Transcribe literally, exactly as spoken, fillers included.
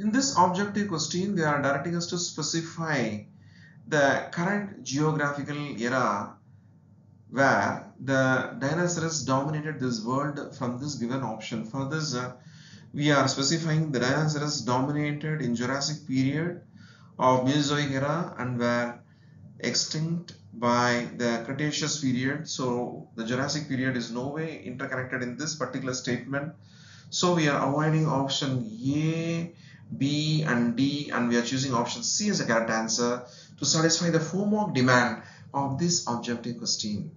In this objective question, they are directing us to specify the current geographical era where the dinosaurs dominated this world from this given option. For this, uh, we are specifying the dinosaurs dominated in Jurassic period of Mesozoic era and were extinct by the Cretaceous period. So the Jurassic period is no way interconnected in this particular statement. So we are avoiding option A, B and D, and we are choosing option C as a correct answer to satisfy the four mark demand of this objective question.